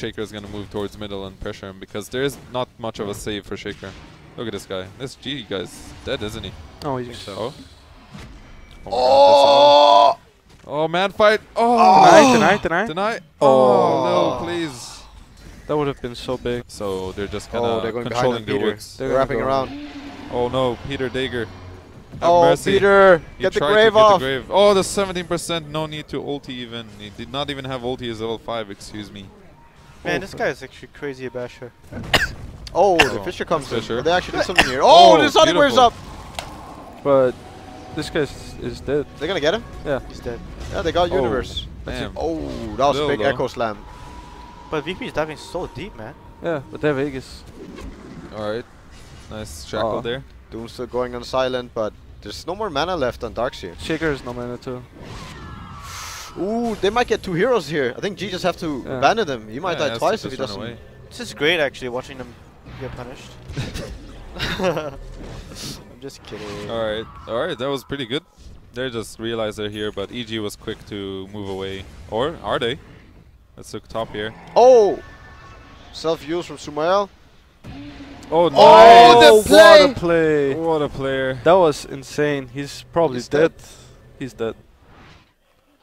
Shaker is going to move towards middle and pressure him because there is not much of a save for Shaker. Look at this guy. This G guy's dead, isn't he? Oh, he's so. Oh! Oh, man fight! Oh! Deny! Oh, no, please. That would have been so big. So they're just kind of controlling the woods. They're wrapping around. Oh no, Peter Dagger. Have mercy. Peter! Get the grave off! Oh, the 17%, no need to ulti even. He did not even have ulti as level 5, excuse me. Man, this guy is actually crazy a basher. The Fisher comes in. They actually did something here. Oh, the Sonic wears up! But this guy is dead. They're gonna get him? Yeah. He's dead. Yeah, they got Universe. Damn. Oh, that was a big echo slam. But VP is diving so deep, man. Yeah, but they have Aegis. Alright. Nice shackle there. Doom's still going on Silent, but there's no more mana left on Darkseer. Shaker is no mana too. Ooh, they might get two heroes here. I think G just have to abandon them. He might die twice if he doesn't. This is great actually, watching them get punished. I'm just kidding. Alright, that was pretty good. They just realized they're here, but EG was quick to move away. Or are they? Let's look top here. Oh! Self-use from Sumail. Oh, nice. Oh, the play. What a play! What a player! That was insane. He's probably dead. He's dead.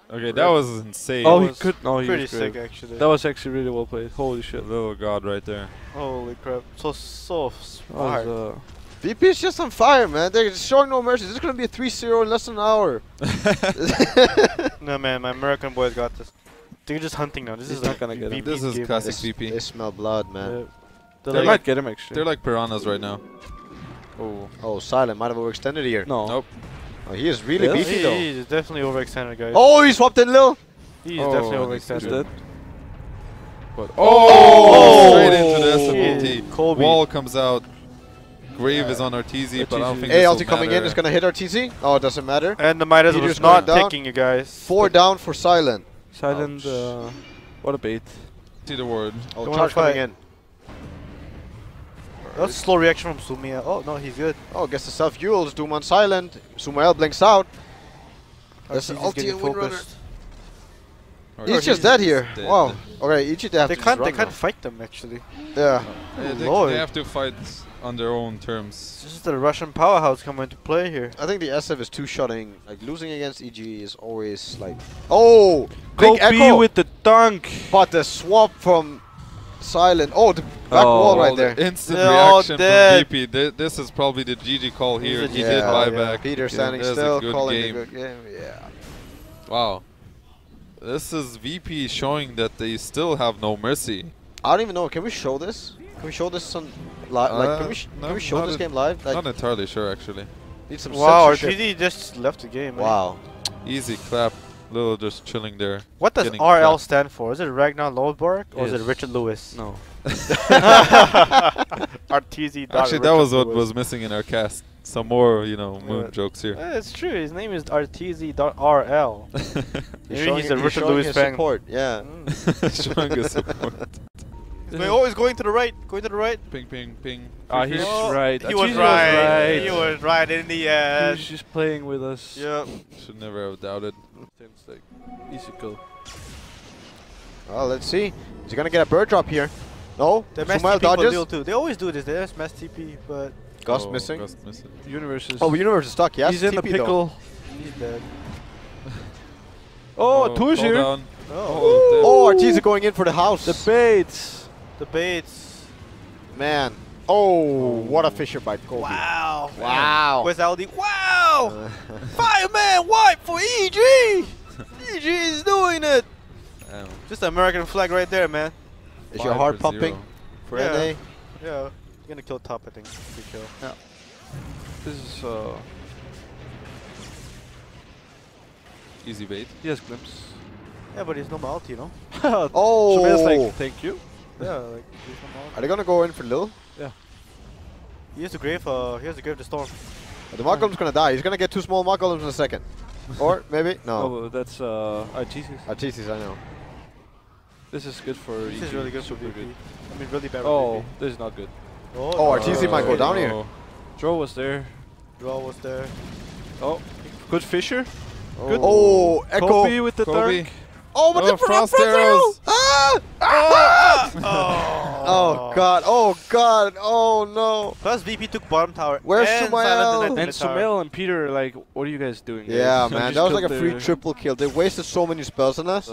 Okay, that was insane. Oh, he could. No, he was sick actually. That was actually really well played. Holy shit! Little god right there. Holy crap! So smart. VP is just on fire, man. They're just showing no mercy. This is gonna be a 3-0 in less than an hour. No man, my American boys got this. They're just hunting now. This is not gonna get him. This is classic VP. They smell blood, man. Yeah. They might get him actually. They're like piranhas right now. Oh. Oh, Silent might have overextended here. No. Nope. Oh, he is really beefy though. He's definitely overextended, guys. Oh, he swapped in Lil. He's definitely overextended. But straight into the SMT. Wall comes out. Grave is on Arteezy, but I don't think ALT coming in is gonna hit Arteezy. Oh, it doesn't matter. And the Midas was not taking you guys. 4 down for Silent. Silent. What a bait. See the word. Oh, charge coming in. That's slow reaction from Sumail. Oh no, he's good. Oh, gets the self duels. Doom on Silent. Sumail blinks out. That's an ulti and windrunner. He's just dead here. Dead. Wow. Okay, EG they have to run. They can't fight them actually. Yeah. They have to fight on their own terms. This is the Russian powerhouse coming into play here. I think the SF is two-shotting. Like losing against EG is always like. Oh, big echo with the dunk. But the swap from Silent. Oh, the back wall right there. The instant reaction from VP. This is probably the GG call here. He did buyback. Peter standing still, calling a good game. Yeah. Wow. This is VP showing that they still have no mercy. I don't even know. Can we show this? Can we show this on live? Like, can we show this game live? Like, not entirely sure, actually. Need some Arteezy just left the game. Wow. Man. Easy clap. Lil just chilling there. What does RL stand for? Is it Ragnar Lodbrok or is it Richard Lewis? No. Arteezy. Actually, that was what was missing in our cast. Some more, you know, moon jokes here. It's true. His name is Arteezy.RL. He's a Richard Lewis fan. Support. Yeah. Showing his support. He's always going to the right. Going to the right. Ping, ping, ping. Ah, he's right. He was right. He was right in the end. He's just playing with us. Yeah. Should never have doubted. Like easy kill. Well, let's see. Is he gonna get a bird drop here? No. They mess TP too. They always do this. They just mess TP, but Gus missing. Gus missing. Universe is. Oh, Universe is stuck. Yes. He's in TP the pickle. Though. He's dead. Two is here. Down. Oh, Arteezy going in for the house. The baits. The baits. Man. Oh, what a Fisher by Kobe. Wow. Wow. Where's Aldi? Wow. Fireman wipe for EG. EG is doing it. Just the American flag right there, man. Is your heart pumping? For NA? Yeah. You're gonna kill top, I think. Kill. Yeah. This is easy bait. He has Glimpse. Yeah, but he's no multi, you know? So he's like, thank you. Yeah, like, are they gonna go in for Lil? Yeah. Here's the grave. Here's the grave to Storm. The Markham's gonna die. He's gonna get two small Markhams in a second. Or maybe no. That's Arteezy's. Arteezy's, I know. This is good for. This is really good for VP. I mean, really bad. Oh, this is not good. Oh, Arteezy might go down here. Draw was there. Draw was there. Oh, good Fisher. Good. Oh, Echo. Kobe with the dark. Oh, but the frost arrows. Oh god, oh god, oh no. Plus VP took bottom tower. Where's Sumail? And Sumail and Peter, like, what are you guys doing? Yeah, man, that was like a free triple kill. They wasted so many spells on us.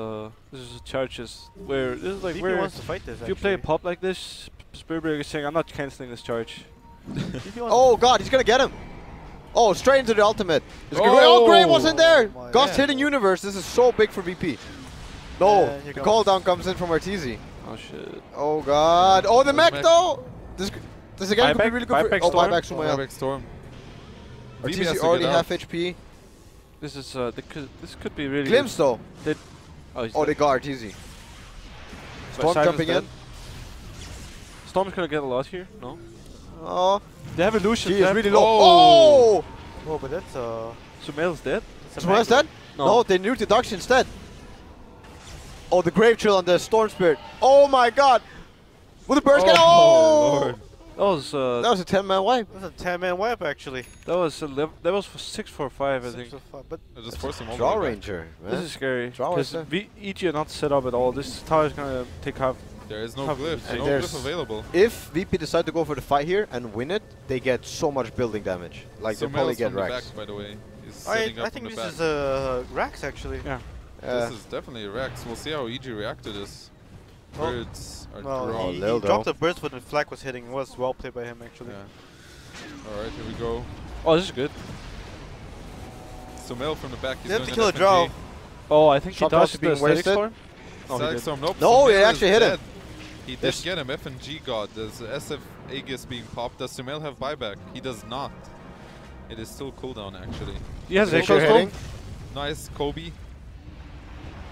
This is charges where this is like VP where wants to fight this. If you play a pop like this, Spearberg is saying I'm not canceling this charge. Oh god, he's gonna get him. Oh, straight into the ultimate. Oh, oh Gray wasn't there! Oh Ghost hitting Universe, this is so big for VP. No, yeah, the call down comes in from Arteezy. Oh shit. Oh god. Oh, the mech though! This again could be really good for... Oh, buyback Sumail. Buyback Storm. Arteezy already half HP. This is, this could be really... Glimpse though! They they got Arteezy. Storm jumping in. Storm's gonna get a lot here, no? Oh. They have illusion. He is really low. Oh! Oh, but that's Sumail's dead. Sumail's dead? No. No, they knew Deduction's dead. Oh, the Grave Chill on the Storm Spirit. Oh my god! With the burst gun! Oh! That was a 10-man wipe. That was a 10-man wipe, actually. That was a for 6-4-5, I think. But just force him Draw Ranger. Man. This is scary. Because EG are not set up at all. This tower is gonna take half. There is no glyph. No glyph available. If VP decide to go for the fight here and win it, they get so much building damage. Like they probably get racks. By the way, I think this is a racks actually. Yeah. This is definitely a racks. We'll see how EG react to this. Birds are drawn. He dropped the birds when the flag was hitting. It was well played by him actually. Yeah. All right, here we go. Oh, this is good. Sumail from the back. They have to kill a draw. Oh, I think he dodged the static storm. No, it actually hit him. He did get him. FNG got. There's SF Aegis being popped. Does Sumail have buyback? He does not. It is still cooldown actually. He has a nice Kobe.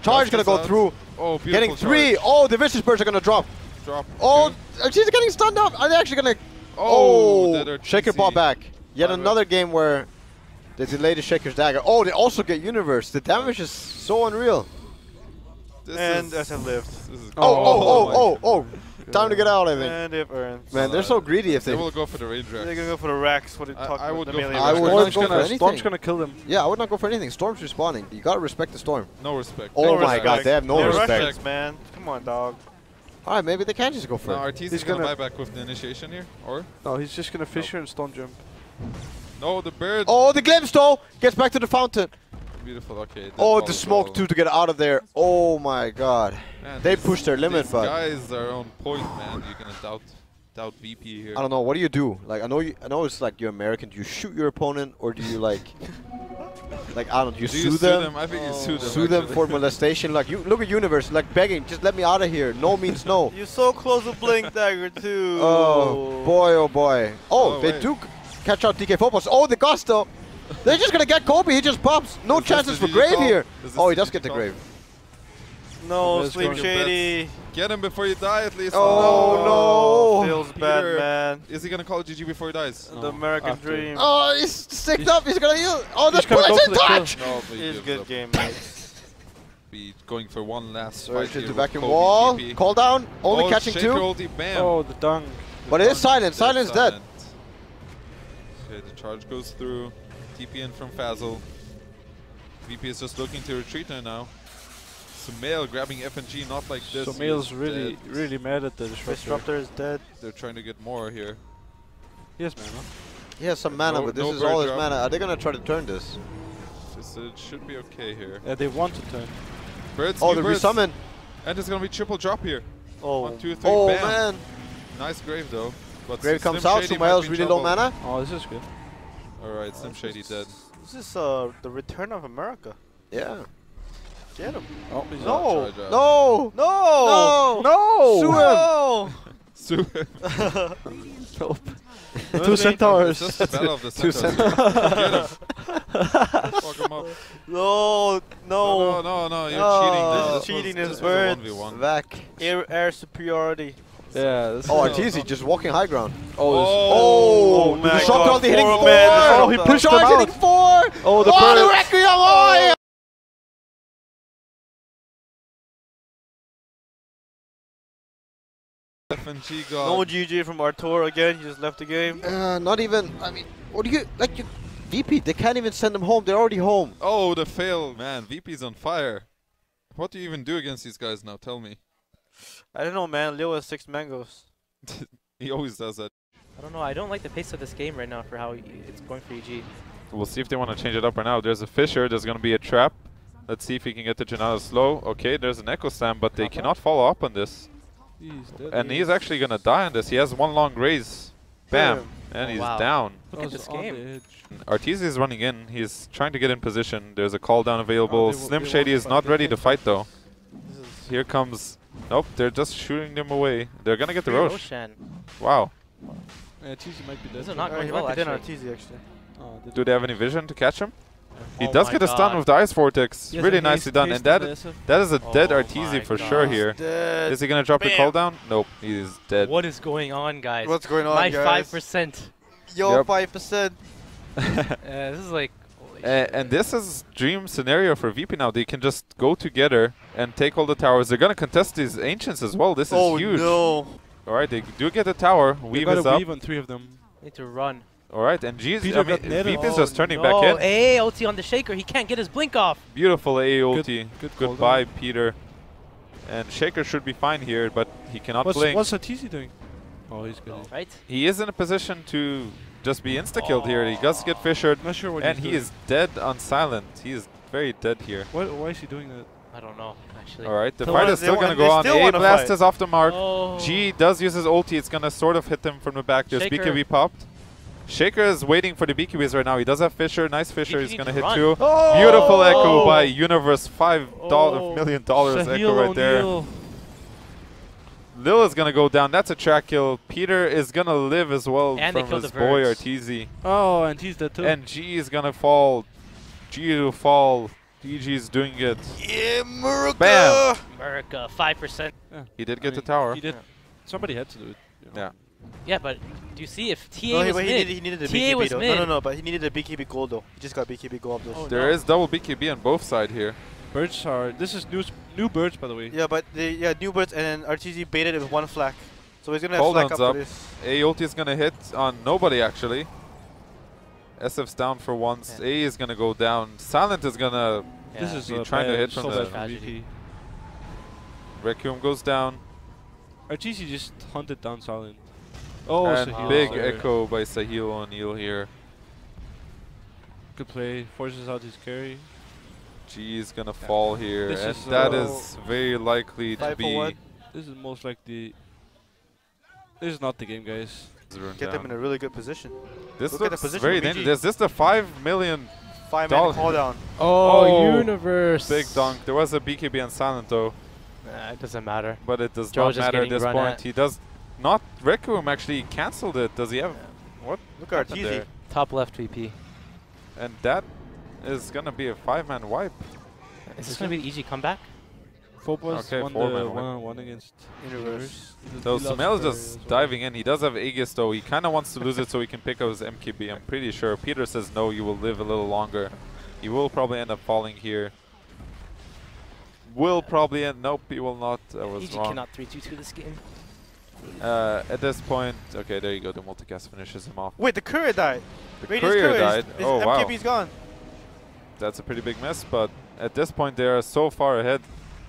Charge gonna go through. Oh, beautiful. Getting three. Oh, the vicious birds are gonna drop. Oh, she's getting stunned up. Are they actually gonna? Oh, Shaker bought back. Yet another game where they delay the Shaker's dagger. Oh, they also get Universe. The damage is so unreal. This and SF lived. Oh. Time to get out, I think. And they've earned. Man, they're so greedy if they... They will go for the range racks. They're going to go for the racks. What I would go for anything. Storm's going to kill them. Yeah, I would not go for anything. Storm's responding. You got to respect the Storm. No respect. Oh my god, they have no respect, man. Come on, dog. All right, maybe they can just go for it. No, Arteezy's going to buy back with the initiation here, or? No, he's just going to Fissure and Storm jump. No, the bird. Oh, the Glimpse though! Gets back to the fountain. Beautiful. Okay. Oh, the smoke too to get out of there. Oh my god. Man, they pushed their limit, but guys are on point, man. You're gonna doubt VP here. I don't know. What do you do? Like, I know it's like you're American. Do you shoot your opponent, or do you I don't know, do you sue them? I think you sue them. Sue them for molestation. Like, you look at Universe, like begging, just let me out of here. No means no. You're so close to Blink Dagger too. Oh boy, oh boy. Oh, they do catch out DK Phobos. Oh, the Gusto. They're just gonna get Kobe, he just pops. No chances for Grave here. Oh, he does get the Grave. No, Sleep Shady. Get him before you die at least. Oh no. Feels bad, man. Is he gonna call GG before he dies? The American Dream. Oh, he's sticked up, he's gonna heal. Oh, that's in touch! It's a good game, mate. Be going for one last fight into vacuum wall. Call down, only catching two. Oh, the dunk. But it is Silent, Silent's dead. Okay, the charge goes through. TP in from Dazzle. VP is just looking to retreat now. Sumail grabbing FNG, not like this. Sumail's really, really mad at the Disruptor. Disruptor is dead. They're trying to get more here. He has mana. He has some mana, but this is all his mana. Are they gonna try to turn this? It should be okay here. Yeah, they want to turn. Birds, oh, they resummon. And it's gonna be triple drop here. Oh, 1, 2, 3, bam. Oh man. Nice Grave though. But Grave comes out. Sumail's really low mana. Oh, this is good. Alright, Slim Shady dead. This is the return of America. Yeah. Get him. Oh, no. No! No! No! No! Sue him! Sue him! Nope. Two centaurs. Just the battle of the centaurs. Get him. Fuck him up. No! No! No, you're cheating. This is cheating. This is back. Air superiority. Yeah. This Arteezy just walking high ground. Oh man! The shot already hitting four. Oh, he pushed him out. Hitting four. Oh, the Requiem. Oh. FNG got. No GG from Artur again. He just left the game. Not even. I mean, what do you like? You VP. They can't even send them home. They're already home. Oh, the fail, man. VP's on fire. What do you even do against these guys now? Tell me. I don't know, man. Lil has 6 mangoes. He always does that. I don't know. I don't like the pace of this game right now for how it's going for EG. We'll see if they want to change it up right now. There's a Fisher. There's going to be a trap. Let's see if he can get the Janata slow. Okay, there's an Echo Slam, but they cannot follow up on this. And he's actually going to die on this. He has one long graze. Bam. And he's down. Look at this game. Arteezy is running in. He's trying to get in position. There's a call down available. Slim Shady is not ready to fight, though. Here comes... Nope, they're just shooting them away. They're going to get the Rosh. Wow. Arteezy might be dead. This is not going well, actually. Do they have any vision to catch him? He does get a stun with the Ice Vortex. Really nicely done. And that is a dead Arteezy for sure here. Is he going to drop the call down? Nope, he is dead. What is going on, guys? What's going on, guys? My 5%. Yo, 5%. This is like... and this is dream scenario for VP now. They can just go together and take all the towers. They're going to contest these Ancients as well. This is huge. Oh, no. Alright, they do get the tower. Weave is up. They got a Weave on 3 of them. Need to run. Alright, and G's, VP is just turning back in. AA ulti on the Shaker, he can't get his blink off. Beautiful AA ulti. Goodbye, Peter. And Shaker should be fine here, but he cannot blink. What's Arteezy doing? Oh, he's good. Right? He is in a position to just be insta-killed here. He does get fissured, not sure what and he is dead on Silent. He is very dead here. Why is he doing that? I don't know, actually. Alright, the fight is still going to go on. A blast is off the mark. G does use his ulti. It's going to sort of hit him from the back. There's BKB popped. Shaker is waiting for the BKBs right now. He does have Fisher. Nice Fisher. He's going to hit 2. Oh! Beautiful Echo by Universe. $5 million Echo right there. Lil is going to go down. That's a track kill. Peter is going to live as well and from his boy Arteezy. Oh, and he's dead too. And G is going to fall. G will fall. DG is doing it. Yeah, America! Bam! America, 5%. Yeah. He did get the tower. He did. Yeah. Somebody had to do it. You know. Yeah. Yeah, but do you see if TA was mid? He needed a BKB was mid. No, but he needed a BKB gold though. He just got BKB gold. There is double BKB on both sides here. Birds are... This is new birds, by the way. Yeah, but they, new birds and Arteezy baited it with one flak. So he's gonna have flak up for this. A ulti is gonna hit on nobody actually. SF's down for once. Yeah. A is gonna go down. Silent is gonna... Yeah. This is trying to hit from the... Requiem goes down. Arteezy just hunted down Silent. Oh, and big echo by Sahil O'Neal here. Good play, forces out his carry. G is gonna fall here, and that is very likely to be... This is most likely... This is not the game, guys. Get them in a really good position. This looks very dangerous. Is this the $5 million? $5 million call down. Oh, Universe! Big dunk. There was a BKB on Silent, though. Nah, it doesn't matter. But it does not matter at this point. He does... Not Requiem actually cancelled it. Does he have what? Look at Arteezy. Top left VP. And that is gonna be a 5-man wipe. Is this gonna be an EG comeback? Phobos won the 1-on-1 against Universe. So Sumail is just diving in. He does have Aegis though. He kinda wants to lose it so he can pick up his MKB, I'm pretty sure. Peter says no, you will live a little longer. You will probably end up falling here. Will probably end he will not. I was wrong. EG cannot 3-2-2 this game. At this point, okay, there you go. The multicast finishes him off. Wait, the courier died. The courier died. Oh wow. MKB's gone. That's a pretty big mess, but at this point they are so far ahead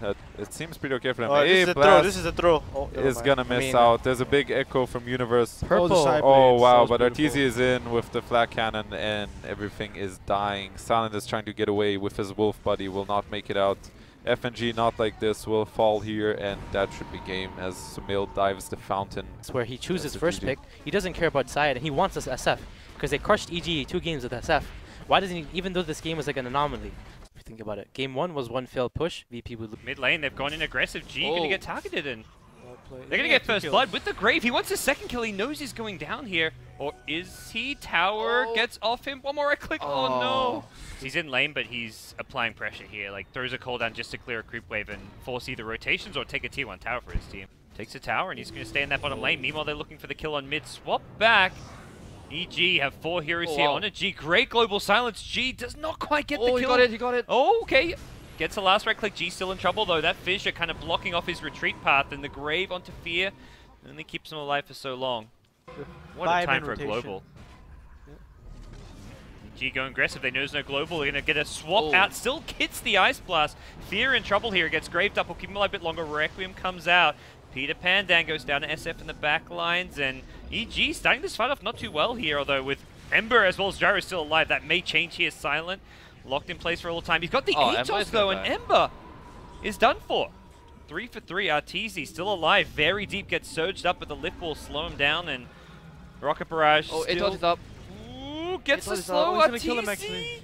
that it seems pretty okay for them. This is a throw. This is a throw. Is gonna miss out. There's a big echo from Universe. Purple. Oh wow, but Arteezy is in with the flak cannon and everything is dying. Silent is trying to get away with his wolf buddy. Will not make it out. FNG not like this will fall here, and that should be game as Sumail dives the fountain. That's where he chooses first pick. He doesn't care about side, and he wants us SF because they crushed EG 2 games with SF. Why doesn't he? Even though this game was like an anomaly, if you think about it, game 1 was 1 failed push. VP would mid lane. They've gone in aggressive. G gonna get targeted in. They're gonna get first blood with the grave. He wants his second kill. He knows he's going down here, or is he? Tower gets off him. One more click. Oh no. He's in lane, but he's applying pressure here. Like, throws a call down just to clear a creep wave and force either rotations or take a T1 tower for his team. Takes a tower, and he's going to stay in that bottom lane. Meanwhile, they're looking for the kill on mid. Swap back. EG have 4 heroes here on a G. Great global silence. G does not quite get the kill. He got it, he got it. Oh, okay. Gets the last right click. G still in trouble, though. That Fissure kind of blocking off his retreat path, and the grave onto Fear only keeps him alive for so long. What a time for a global. G going aggressive, they know there's no global, they're gonna get a swap out, still gets the Ice Blast. Fear in trouble here, gets graved up, will keep him alive a bit longer, Requiem comes out. Peter Pandan goes down to SF in the back lines, and EG starting this fight off not too well here, although with Ember as well as Gyro still alive, that may change here. Silent locked in place for all the time. He's got the Aegis though, and Ember is done for. 3 for 3, Arteezy still alive, very deep, gets surged up, but the lift will slow him down, and Rocket Barrage still... it dodges up. Ooh, gets the slow Arteezy. Kill him, actually.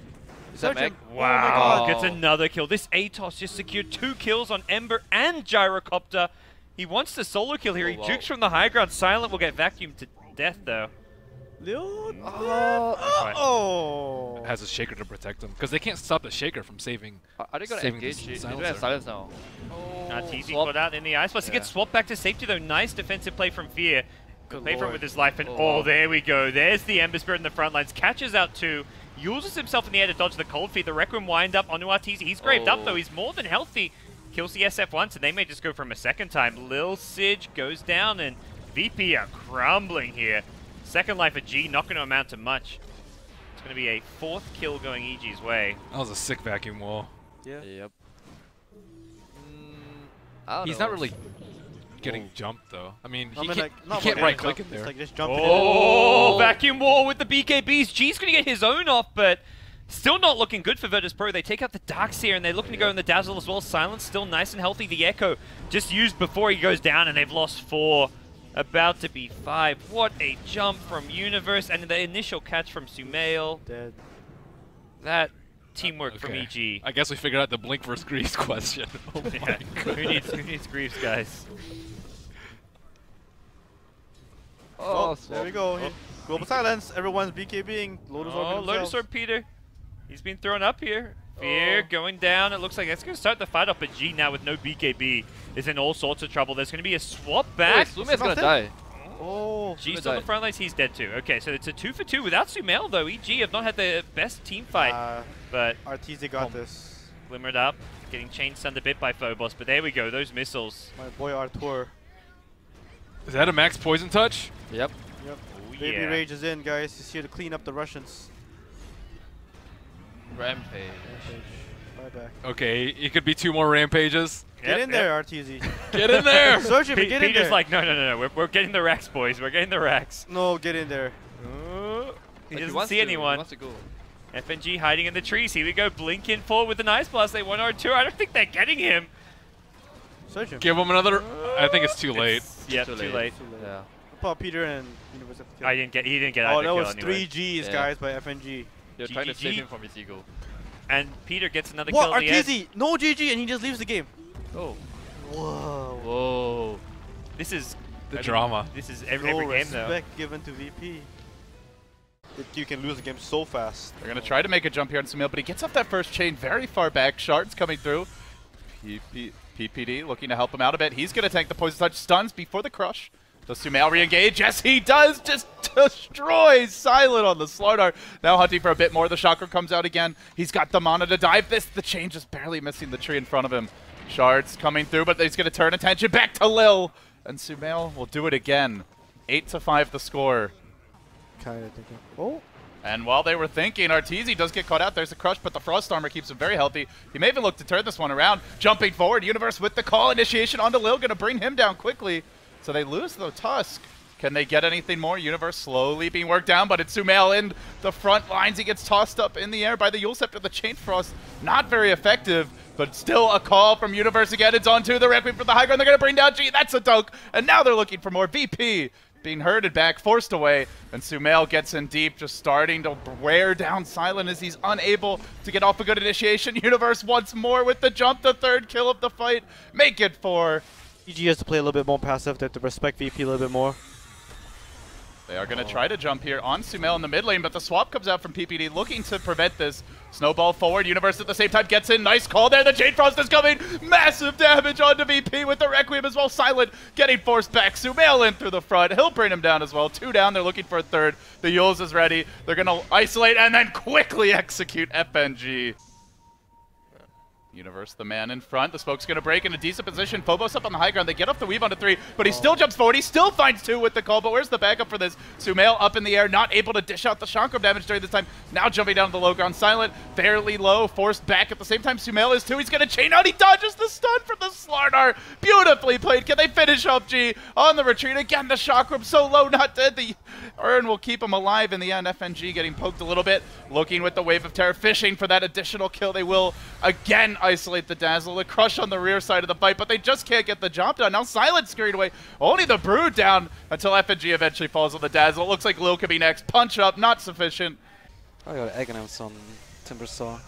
Is that Meg? Wow. Oh my God, gets another kill. This Atos just secured 2 kills on Ember and Gyrocopter. He wants the solo kill here. He jukes from the high ground. Silent will get vacuumed to death, though. Oh. Has a Shaker to protect him, because they can't stop the Shaker from saving. Are they going to engage? They do have Silence now. Arteezy got out in the Ice Blast. He gets swapped back to safety, though. Nice defensive play from Fear. Good play from with his life, and there we go. There's the Ember Spirit in the front lines. Catches out 2. Uses himself in the air to dodge the cold feet. The Requiem wind up onto Arteezy. He's graved up, though. He's more than healthy. Kills the SF once, and they may just go for him a second time. Lil Sige goes down, and VP are crumbling here. Second life of G, not going to amount to much. It's going to be a 4th kill going EG's way. That was a sick vacuum wall. Yeah. Yep. He's not really getting jumped, though. I mean, he can't right-click in there. Like just vacuum wall with the BKBs. G's going to get his own off, but... still not looking good for Virtus Pro. They take out the Darkseer, and they're looking to go in the Dazzle as well. Silence still nice and healthy. The Echo just used before he goes down, and they've lost 4. About to be 5. What a jump from Universe, and the initial catch from Sumail. Dead. That teamwork from EG. I guess we figured out the Blink versus Greaves question. Oh my God. Who needs Greaves, guys? Oh, there we go. Global silence. Everyone's BKBing. Lotus Orb himself. Lotus Orb Peter. He's been thrown up here. Fear going down. It looks like that's going to start the fight off, but G now with no BKB is in all sorts of trouble. There's going to be a swap back. Sumail's going to die. G's on the front lines. He's dead too. Okay, so it's a 2 for 2 without Sumail, though. EG have not had the best team fight. But Arteezy got this. Glimmered up. Getting chain stunned a bit by Phobos, but there we go. Those missiles. My boy Artur. Is that a max poison touch? Yep. Yep. Ooh, Baby Rage is in, guys. He's here to clean up the Russians. Rampage. Bye-bye. Okay, it could be 2 more rampages. Get in there, Arteezy. Get in there! Search him, get in there! Peter's like, no, we're getting the racks, boys. We're getting the racks. No, get in there. He doesn't see anyone. He wants to go. FNG hiding in the trees. Here we go, blinking forward with an Ice Blast. They want R2. I don't think they're getting him. Search him. Give him another... I think it's too late. Yeah, too late. Yeah. Paul Peter and Universe have to kill him. He didn't get either kill anyway. Oh, that was 3 Gs, guys, by FNG. They're trying to save him from his ego. And Peter gets another kill. What? Arteezy! No GG, and he just leaves the game. Oh. Whoa. This is the drama. This is every game, though. No respect given to VP. You can lose the game so fast. They're going to try to make a jump here on Sumail, but he gets up that first chain very far back. Shards coming through. PPD looking to help him out a bit. He's going to tank the poison touch. Stuns before the crush. Does Sumail re-engage? Yes, he does! Just destroys Silent on the Slardar. Now hunting for a bit more. The Shocker comes out again. He's got the mana to dive this. The chain just barely missing the tree in front of him. Shards coming through, but he's going to turn attention back to Lil. And Sumail will do it again. 8 to 5 the score. Kind of thinking. And while they were thinking, Arteezy does get caught out. There's a crush, but the Frost Armor keeps him very healthy. He may even look to turn this one around. Jumping forward, Universe with the call. Initiation onto Lil. Going to bring him down quickly. So they lose the Tusk. Can they get anything more? Universe slowly being worked down, but it's Sumail in the front lines. He gets tossed up in the air by the Yule Scepter. The Chain Frost, not very effective, but still a call from Universe again. It's on to the Requiem for the high ground. They're going to bring down G. That's a dunk. And now they're looking for more. VP being herded back, forced away, and Sumail gets in deep, just starting to wear down Silent as he's unable to get off a good initiation. Universe once more with the jump, the 3rd kill of the fight. Make it 4. EG has to play a little bit more passive. They have to respect VP a little bit more. They are going to try to jump here on Sumail in the mid lane, but the swap comes out from PPD looking to prevent this. Snowball forward. Universe at the same time gets in. Nice call there. The Chain Frost is coming. Massive damage onto VP with the Requiem as well. Silent getting forced back. Sumail in through the front. He'll bring him down as well. 2 down. They're looking for a 3rd. The Yules is ready. They're going to isolate and then quickly execute FNG. Universe, the man in front. The smoke's going to break in a decent position. Phobos up on the high ground. They get off the weave onto three, but he still jumps forward. He still finds two with the call, but where's the backup for this? Sumail up in the air, not able to dish out the Shankram damage during this time. Now jumping down to the low ground. Silent, fairly low, forced back. At the same time, Sumail is too. He's going to chain out. He dodges the stun from the Slardar. Beautifully played. Can they finish off G on the retreat? Again, the Shankram so low, not dead. The Urn will keep him alive in the end. FNG getting poked a little bit, looking with the Wave of Terror, fishing for that additional kill. They will again isolate the Dazzle, the Crush on the rear side of the fight, but they just can't get the job done. Now Silent scurried away, only the Brood down until FNG eventually falls on the Dazzle. It looks like Lil could be next. Punch up, not sufficient. I got egg announce on Timbersaw.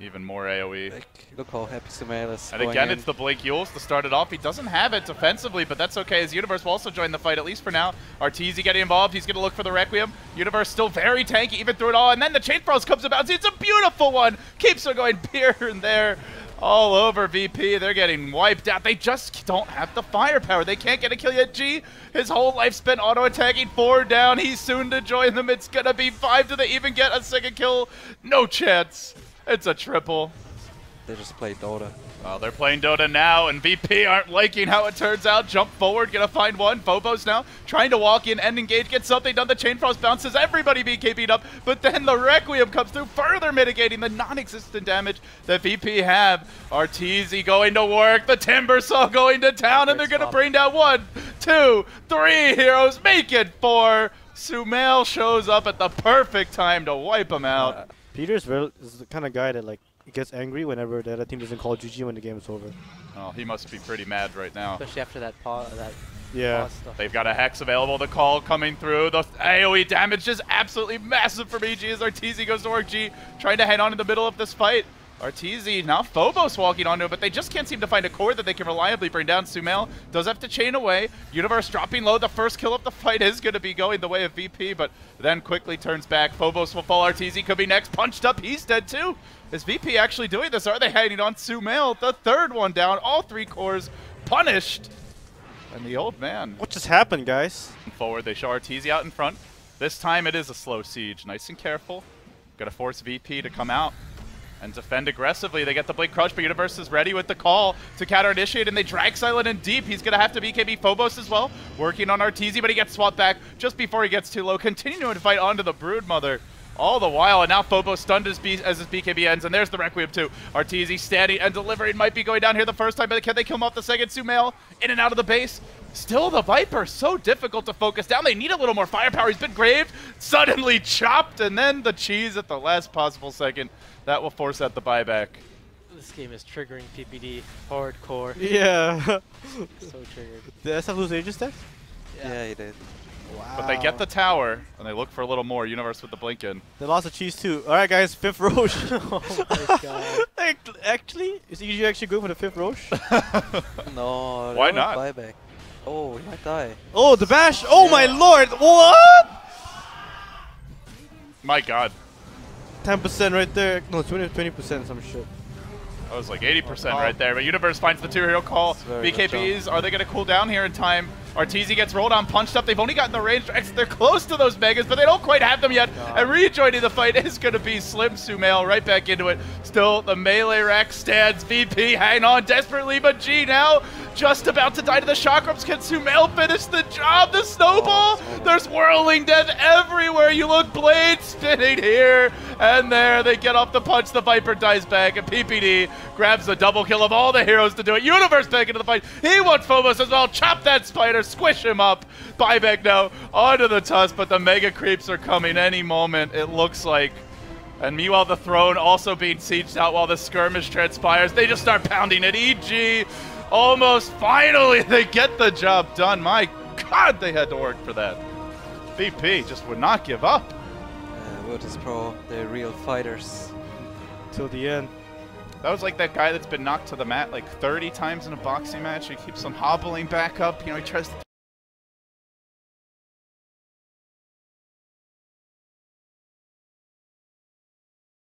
Even more AoE. Like, look how happy Sumail is. And again, it's the Blink Yules to start it off. He doesn't have it defensively, but that's okay. His Universe will also join the fight, at least for now. Arteezy getting involved. He's going to look for the Requiem. Universe still very tanky, even through it all. And then the Chain Frost comes about. It's a beautiful one. Keeps her going here and there. All over VP. They're getting wiped out. They just don't have the firepower. They can't get a kill yet. G, his whole life spent auto-attacking. 4 down. He's soon to join them. It's going to be 5. Do they even get a second kill? No chance. It's a triple. They just played Dota. Well, they're playing Dota now, and VP aren't liking how it turns out. Jump forward, gonna find one. Phobos now trying to walk in and engage, get something done. The Chain Frost bounces, everybody BKB'd up, but then the Requiem comes through, further mitigating the non-existent damage that VP have. Arteezy going to work, the Timbersaw going to town, and they're gonna bring down 1, 2, 3 heroes, make it 4. Sumail shows up at the perfect time to wipe them out. Peter's is the kind of guy that, like, gets angry whenever the other team doesn't call GG when the game's over. Oh, he must be pretty mad right now. Especially after that pause stuff. They've got a Hex available, the call coming through. The AoE damage is absolutely massive from EG as Arteezy goes to work. G trying to head on in the middle of this fight. Arteezy, now Phobos walking onto it, but they just can't seem to find a core that they can reliably bring down. Sumail does have to chain away. Universe dropping low. The first kill of the fight is going to be going the way of VP, but then quickly turns back. Phobos will fall. Arteezy could be next. Punched up. He's dead too. Is VP actually doing this? Are they hanging on? Sumail, the third one down. All 3 cores punished. And the old man. What just happened, guys? Forward, they show Arteezy out in front. This time it is a slow siege. Nice and careful. Going to force VP to come out and defend aggressively. They get the Blink Crush, but Universe is ready with the call to counter-initiate, and they drag Silent in deep. He's gonna have to BKB Phobos as well, working on Arteezy, but he gets swapped back just before he gets too low, continuing to fight onto the Broodmother all the while, and now Phobos stunned as his BKB ends, and there's the Requiem too. Arteezy standing and delivering, might be going down here the first time, but can they kill him off the second? Sumail in and out of the base. Still the Viper, so difficult to focus down. They need a little more firepower. He's been graved, suddenly chopped, and then the cheese at the last possible second. That will force out the buyback. This game is triggering PPD hardcore. Yeah. So triggered. Did SF lose Aegis deck? Yeah, he did. Wow. But they get the tower, and they look for a little more. Universe with the blink in. They lost the cheese too. All right, guys, 5th Roche. Oh my god. Actually, is EG actually going for the 5th Roche? No. Why not? Buyback. Oh, he might die. Oh, the bash! Oh yeah. My lord! What? My god. 10% right there. No, 20% some shit. I was like 80% right there, but Universe finds the 2-hero call. BKBs, are they going to cool down here in time? Arteezy gets rolled on, punched up. They've only gotten the range. They're close to those megas, but they don't quite have them yet. God. And rejoining the fight is going to be Slim. Sumail right back into it. Still, the melee rack stands. VP hang on desperately, but G now just about to die to the Chakrams. Can Sumail finish the job? The snowball? There's whirling death everywhere. You look, blade spinning here and there. They get off the punch. The Viper dies back, and PPD grabs the double kill of all the heroes to do it. Universe back into the fight. He wants Phobos as well. Chop that spider. Squish him up. Buyback now onto the Tusk, but the mega creeps are coming any moment, it looks like. And meanwhile, the throne also being sieged out while the skirmish transpires. They just start pounding it. EG almost finally they get the job done. My god, they had to work for that. VP just would not give up. What is pro? They're real fighters. Till the end. That was like that guy that's been knocked to the mat like 30 times in a boxing match. He keeps on hobbling back up. You know, he tries to